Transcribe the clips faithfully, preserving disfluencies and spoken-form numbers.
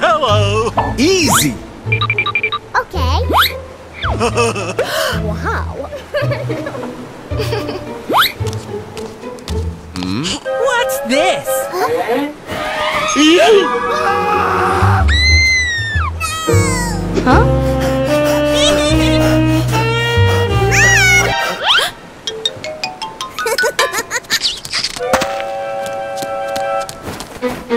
Hello! Easy! Okay. Wow! Hmm? What's this? Huh? Huh?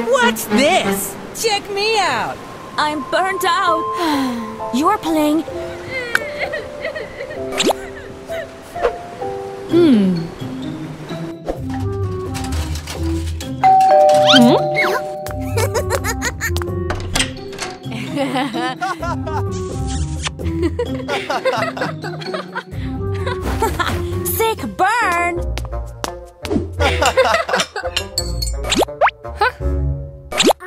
What's this? Check me out! I'm burnt out! You're playing... Hmm... Hmm? Sick burn! Huh?